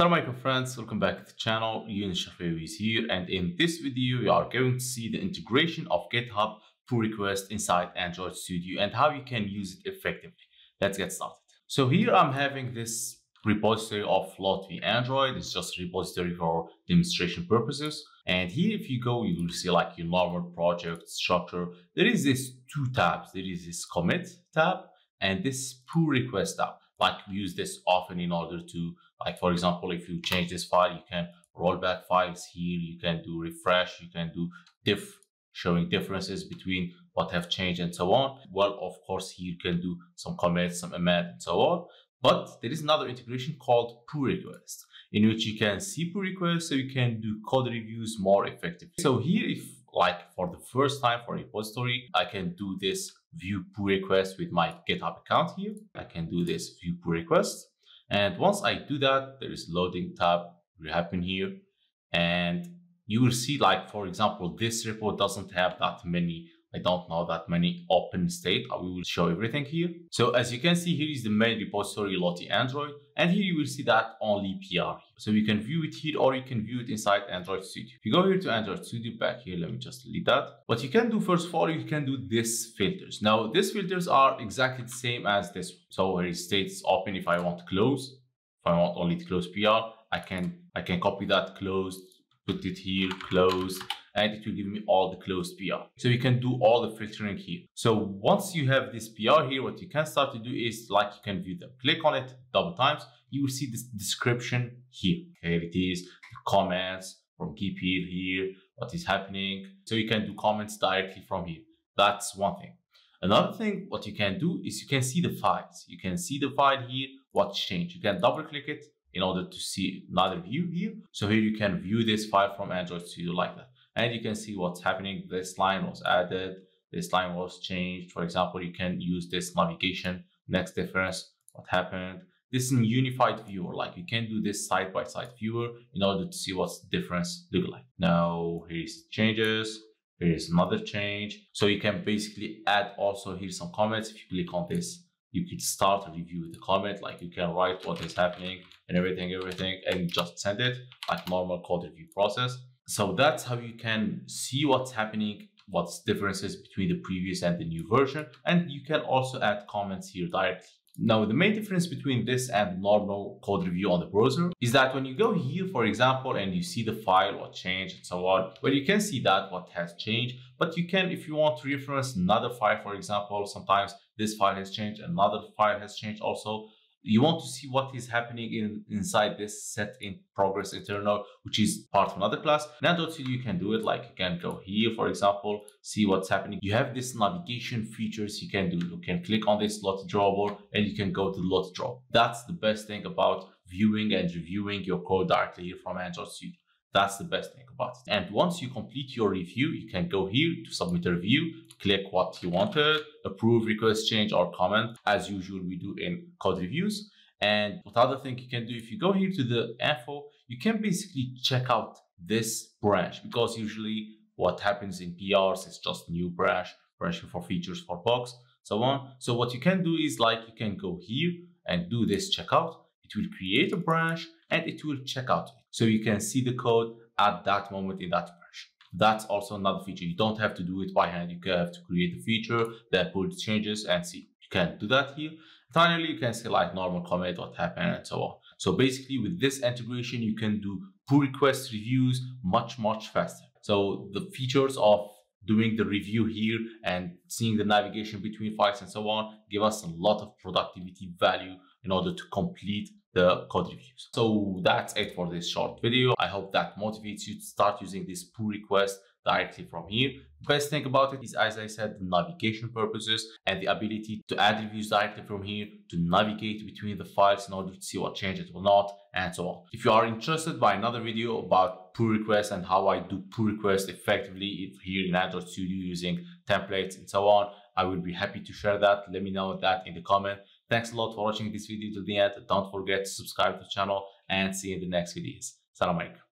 Assalamu alaikum friends, welcome back to the channel. Younes Charfaoui is here, and in this video you are going to see the integration of GitHub pull request inside Android Studio and how you can use it effectively. Let's get started. So here I'm having this repository of Lottie Android. It's just a repository for demonstration purposes. And here if you go, you will see like your normal project structure. There is these two tabs. There is this commit tab and this pull request tab. Like we use this often in order to, like for example, if you change this file, you can roll back files here, you can do refresh, you can do diff, showing differences between what have changed and so on. Well, of course, here you can do some commits, some amend and so on. But there is another integration called pull request, in which you can see pull requests so you can do code reviews more effectively. So here, if like for the first time for a repository, I can do this view pull request with my GitHub account here. I can do this view pull request. And once I do that, there is loading tab will happen here. And you will see like, for example, this repo doesn't have that many, I don't know that many open state. We will show everything here. So as you can see, here is the main repository Lottie Android, and here you will see that only PR. So you can view it here, or you can view it inside Android Studio. If you go here to Android Studio, back here, let me just delete that. What you can do first of all, you can do these filters. Now these filters are exactly the same as this one. So here is states open. If I want to close, if I want only to close PR, I can copy that closed, put it here closed, and it will give me all the closed PR. So you can do all the filtering here. So once you have this PR here, what you can start to do is like you can view them. Click on it double times. You will see this description here. Here it is, comments from Keep here, what is happening. So you can do comments directly from here. That's one thing. Another thing what you can do is you can see the files. You can see the file here, what changed. You can double click it in order to see another view here. So here you can view this file from Android Studio like that. And you can see what's happening. This line was added, this line was changed. For example, you can use this navigation, next difference, what happened. This is a unified viewer, like you can do this side-by-side viewer in order to see what's the difference look like. Now, here's changes, here's another change. So you can basically add also here some comments. If you click on this, you could start a review with the comment, like you can write what is happening and everything, and just send it like normal code review process. So that's how you can see what's happening, what's differences between the previous and the new version. And you can also add comments here directly. Now, the main difference between this and normal code review on the browser is that when you go here, for example, and you see the file, what changed and so on, well, you can see that what has changed, but you can, if you want to reference another file, for example, sometimes this file has changed, another file has changed also. You want to see what is happening inside this set in progress internal, which is part of another class. In Android Studio, you can do it like you can go here, for example, see what's happening. You have this navigation features you can do. You can click on this Lottie drawable and you can go to Lottie draw. That's the best thing about viewing and reviewing your code directly here from Android Studio. That's the best thing about it. And once you complete your review, you can go here to submit a review, click what you wanted, approve, request, change, or comment, as usual we do in code reviews. And what other thing you can do, if you go here to the info, you can basically check out this branch, because usually what happens in PRs is just new branch for features, for bugs, so on. So what you can do is like you can go here and do this checkout. It will create a branch and it will check out. So you can see the code at that moment in that branch. That's also another feature. You don't have to do it by hand. You can have to create a feature, then pull the changes and see. You can do that here. Finally, you can see like normal comment, what happened and so on. So basically with this integration, you can do pull request reviews much faster. So the features of doing the review here and seeing the navigation between files and so on give us a lot of productivity value in order to complete the code reviews. So that's it for this short video. I hope that motivates you to start using this pull request directly from here. Best thing about it is, as I said, the navigation purposes and the ability to add reviews directly from here, to navigate between the files in order to see what changed or not, and so on. If you are interested by another video about pull requests and how I do pull requests effectively here in Android Studio using templates and so on, I will be happy to share that. Let me know that in the comment. Thanks a lot for watching this video till the end. Don't forget to subscribe to the channel and see you in the next videos. Salam alaikum.